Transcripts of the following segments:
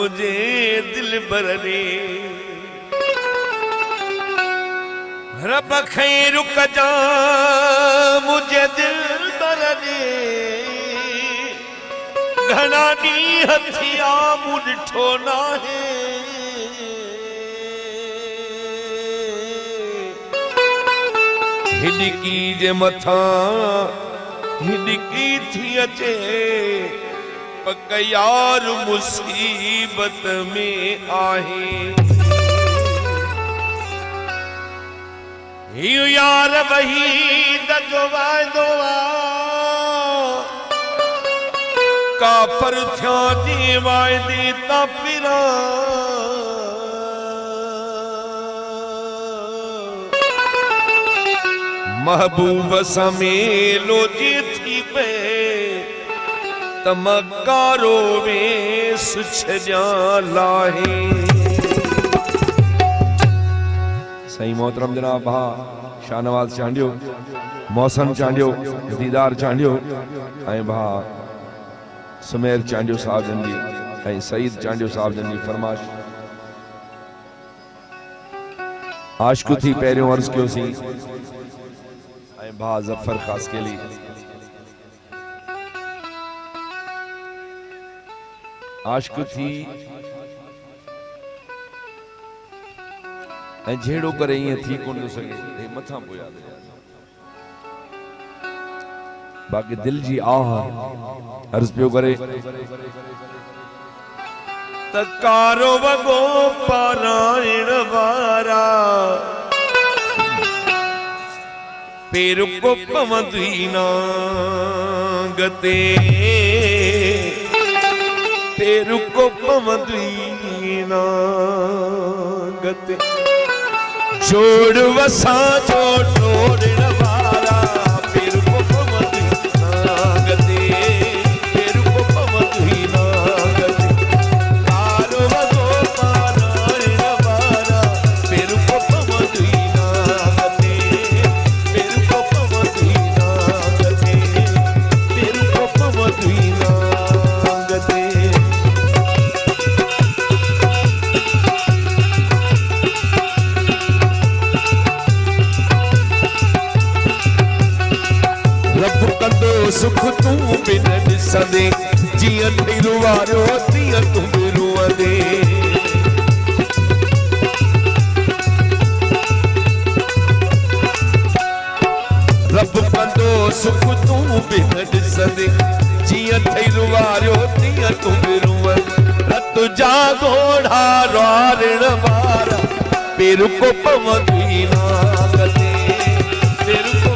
मुझे दिलबर रे रब खै रुक जा मुझे दिलबर रे घना नी हथिया मुझ ठो ना है हिडकी जे मथा हिडकी थी अचे पक यार मुसीबत में आहे यार वही जो वायदो काफर थियो जी वायदे ता पिरा महबूब समेलो जी थी पे तमकारो में सुछजा लाहे। सही मोहतरम जनाब भा शाहनवाज चांडियो मौसम चांडियो दीदार चांडियो ऐं भा सुमेर चांडियो साहब जन जी ऐं सईद चांडियो साहब जन जी फरमाइश आशकु थी पहिरियों अर्ज़ कयोसीं ऐं भा ज़फर ख़ासकेली आश्क थी झेड़ो करे थी कोन सके मथा बोया बाकी दिल जी आह अर्ज पियो करे त कारो वगो पारायण वारा पेर को पवंदी ना गते तेरु को पवंदीना गते छोड़ वसा छोड़ रवारा तेरु को पवंदीना गते तेरु को पवंदीना गते कारो वसो पाराण रवारा तेरु को पवंदीना गते तेरु को पवंदीना गते तेरु को पवंदीना गते सुख तू बिन दिसदे जियां तेरो वारो तियां तू रुवदे रब कंदो सुख तू बिन दिसदे जियां तेरो वारो तियां तू रुवदे रत जा घोड़ा रारण वारा पेर को पवंदी ना गते तेर को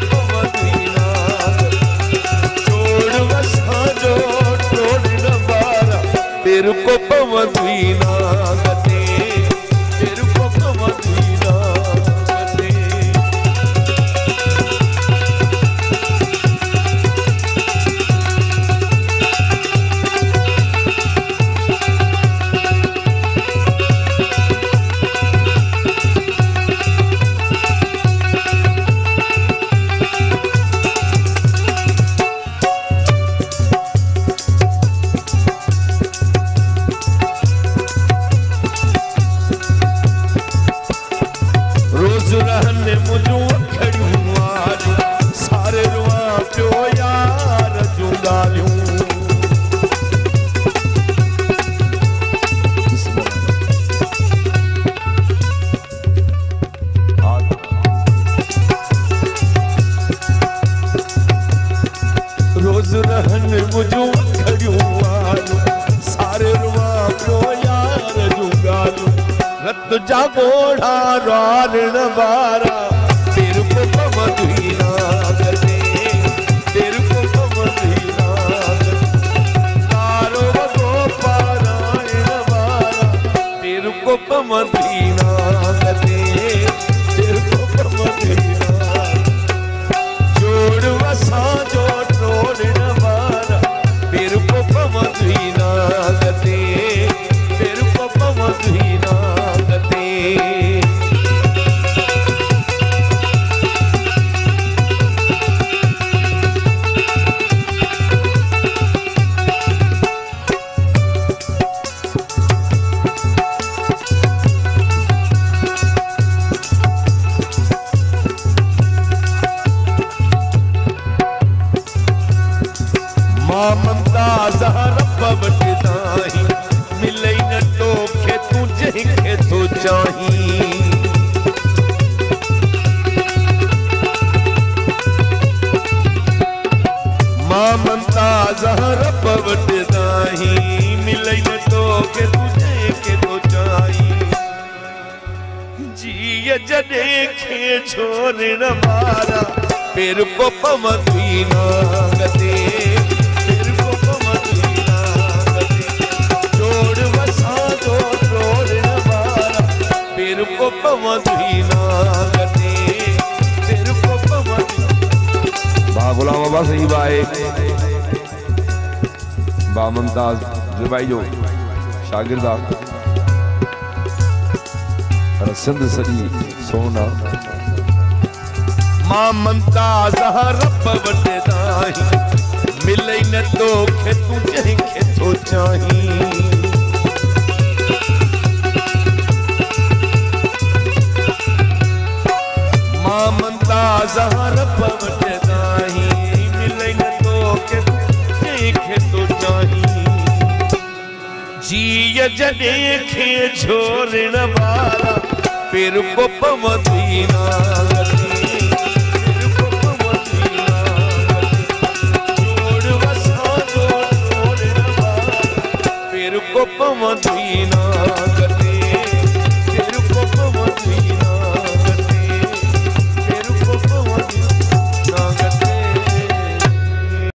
तेरु को पवंदीना गते तेरु को पवंदीना गते आमंदा जहर बबट नाही मिलई न टोखे तू जही के तो चाही आमंदा जहर बबट नाही मिलई न टोखे तू जही के तो चाही जी जने खे छोड़न मारा फिर को पमदीना गते फिर को पमदीना गते जोड़ वसा दो छोड़न मारा फिर को पमदीना गते फिर को पमदीना बा गुलाम बाबा सही बाए बा मुमताज रिवाई जो शागिर्दा सिंध सजी सोना मां मुमताज रब वट नाही मिलई न तोखे तू जही के तो चाही मां मुमताज रब वट नाही मिलई न तोखे तू जही के तो चाही जी जने खे छोड़न वारा फिर को पमदीना फिर को पमदीना।